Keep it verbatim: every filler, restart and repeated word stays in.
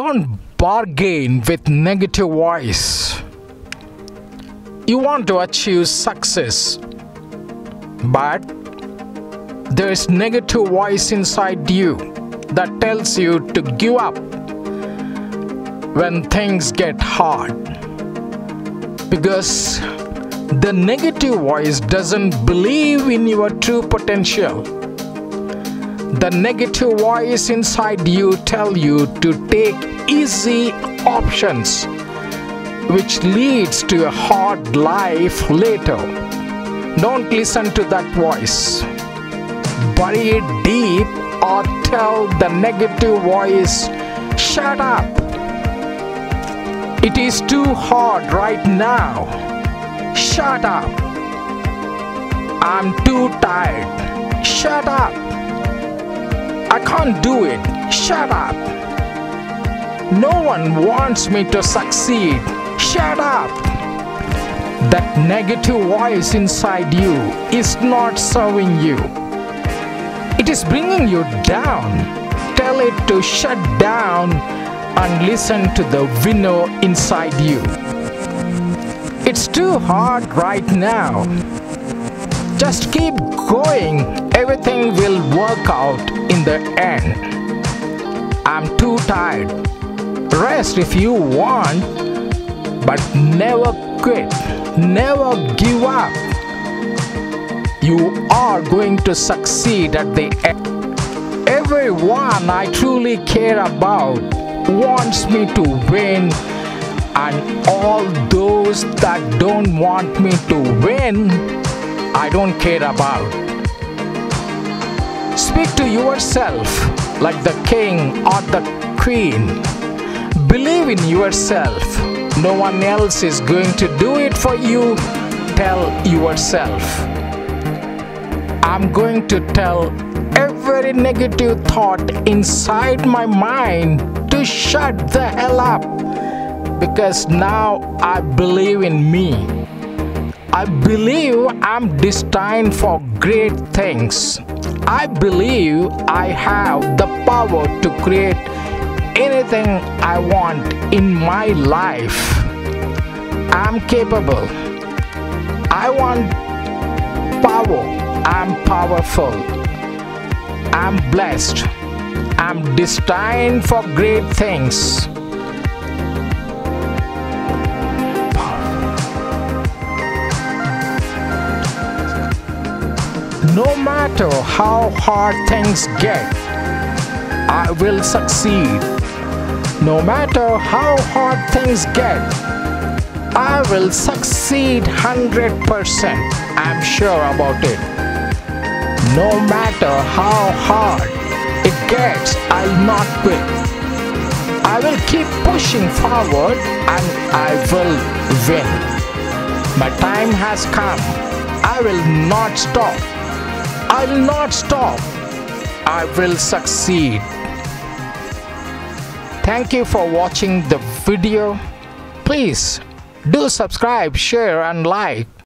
Don't bargain with negative voice. You want to achieve success, but there is negative voice inside you that tells you to give up when things get hard, because the negative voice doesn't believe in your true potential. The negative voice inside you tells you to take easy options, which leads to a hard life later. Don't listen to that voice. Bury it deep, or tell the negative voice, shut up. It is too hard right now. Shut up. I'm too tired. Shut up. I can't do it. Shut up. No one wants me to succeed. Shut up. That negative voice inside you is not serving you. It is bringing you down. Tell it to shut down and listen to the winner inside you. It's too hard right now. Just keep going. Everything will work out in the end. I'm too tired. Rest if you want, but never quit. Never give up. You are going to succeed at the end. Everyone I truly care about wants me to win, and all those that don't want me to win, I don't care about. Speak to yourself like the king or the queen. Believe in yourself. No one else is going to do it for you. Tell yourself. I'm going to tell every negative thought inside my mind to shut the hell up, because now I believe in me. I believe I'm destined for great things. I believe I have the power to create anything I want in my life. I'm capable. I want power. I'm powerful. I'm blessed. I'm destined for great things. No matter how hard things get, I will succeed. No matter how hard things get, I will succeed one hundred percent. I'm sure about it. No matter how hard it gets, I'll not quit. I will keep pushing forward and I will win. My time has come. I will not stop. I will not stop. I will succeed. Thank you for watching the video. Please do subscribe, share and like.